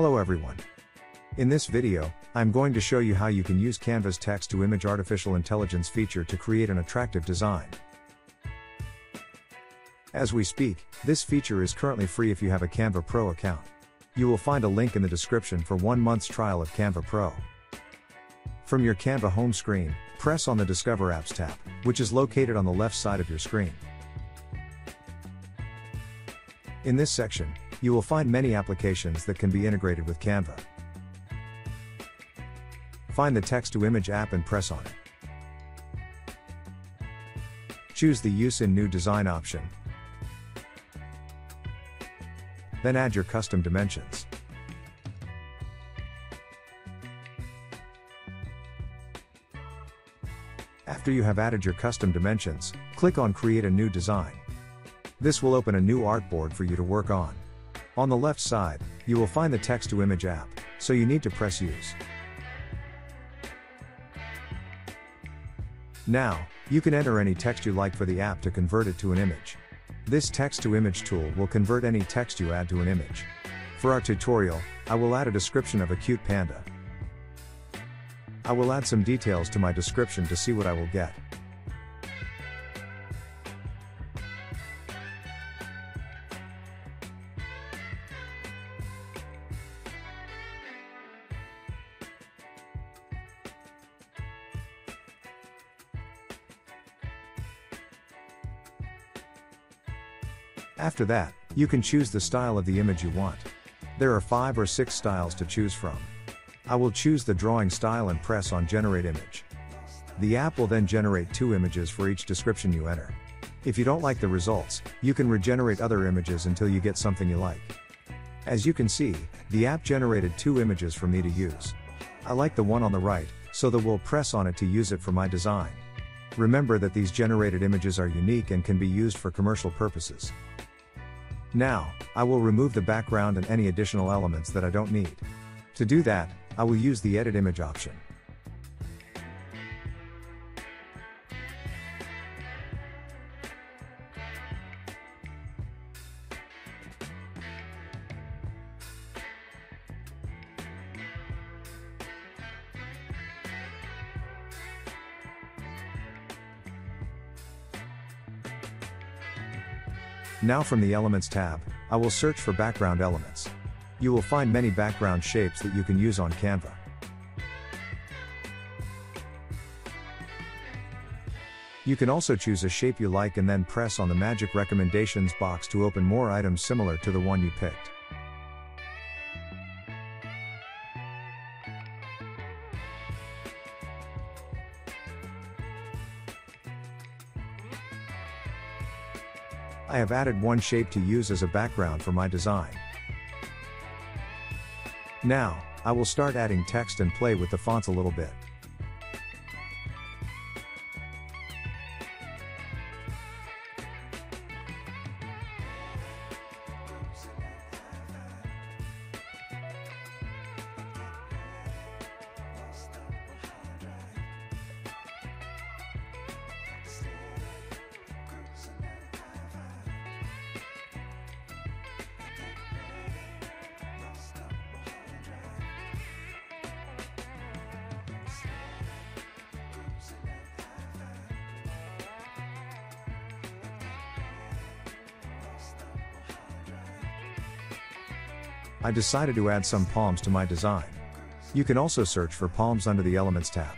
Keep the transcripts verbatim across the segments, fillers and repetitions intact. Hello everyone. In this video, I'm going to show you how you can use Canva's text-to-image artificial intelligence feature to create an attractive design. As we speak, this feature is currently free if you have a Canva Pro account. You will find a link in the description for one month's trial of Canva Pro. From your Canva home screen, press on the Discover Apps tab, which is located on the left side of your screen. In this section, you will find many applications that can be integrated with Canva. Find the text-to-image app and press on it. Choose the Use in New Design option. Then add your custom dimensions. After you have added your custom dimensions, click on Create a New Design. This will open a new artboard for you to work on. On the left side, you will find the text-to-image app, so you need to press Use. Now, you can enter any text you like for the app to convert it to an image. This text-to-image tool will convert any text you add to an image. For our tutorial, I will add a description of a cute panda. I will add some details to my description to see what I will get. After that, you can choose the style of the image you want. There are five or six styles to choose from. I will choose the drawing style and press on Generate Image. The app will then generate two images for each description you enter. If you don't like the results, you can regenerate other images until you get something you like. As you can see, the app generated two images for me to use. I like the one on the right, so that we'll press on it to use it for my design. Remember that these generated images are unique and can be used for commercial purposes. Now, I will remove the background and any additional elements that I don't need. To do that, I will use the Edit Image option. Now from the Elements tab, I will search for background elements. You will find many background shapes that you can use on Canva. You can also choose a shape you like and then press on the magic recommendations box to open more items similar to the one you picked. I have added one shape to use as a background for my design. Now, I will start adding text and play with the fonts a little bit. I decided to add some palms to my design. You can also search for palms under the Elements tab.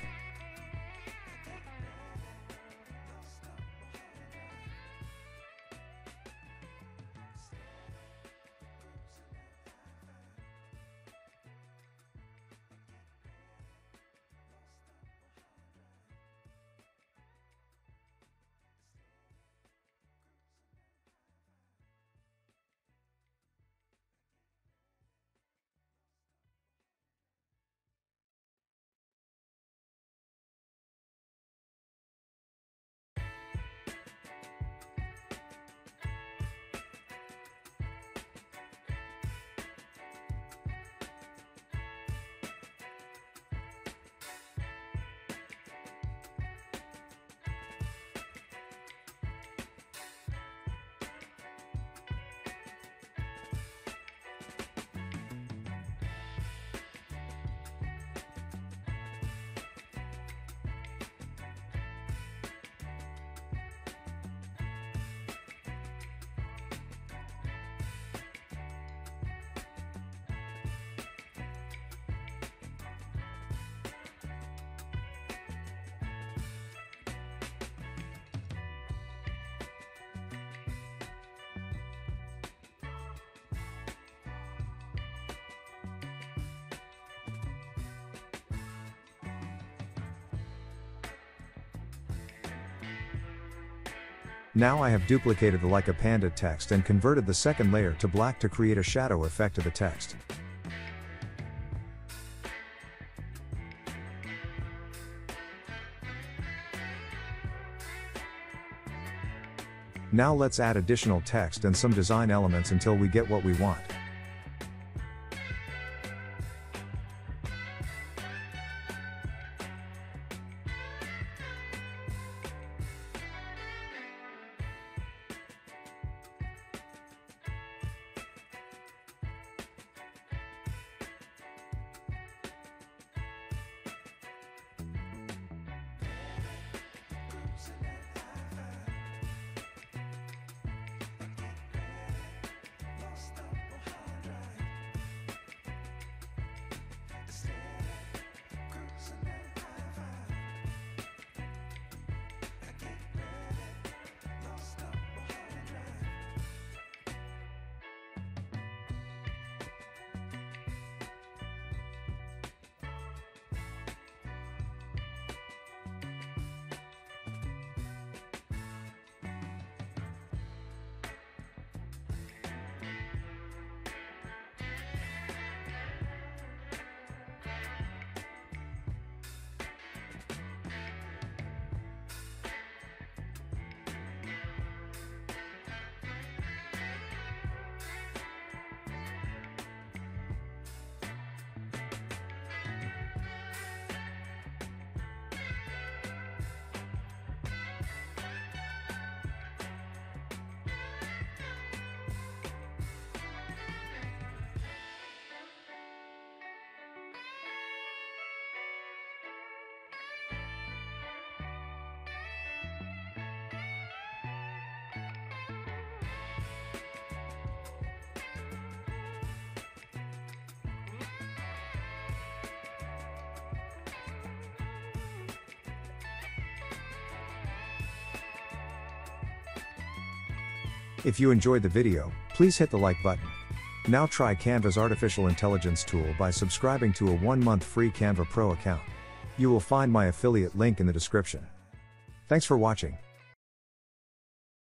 Now I have duplicated the Like a Panda text and converted the second layer to black to create a shadow effect to the text. Now let's add additional text and some design elements until we get what we want. If you enjoyed the video, please hit the like button. Now try Canva's artificial intelligence tool by subscribing to a one month free Canva Pro account. You will find my affiliate link in the description. Thanks for watching.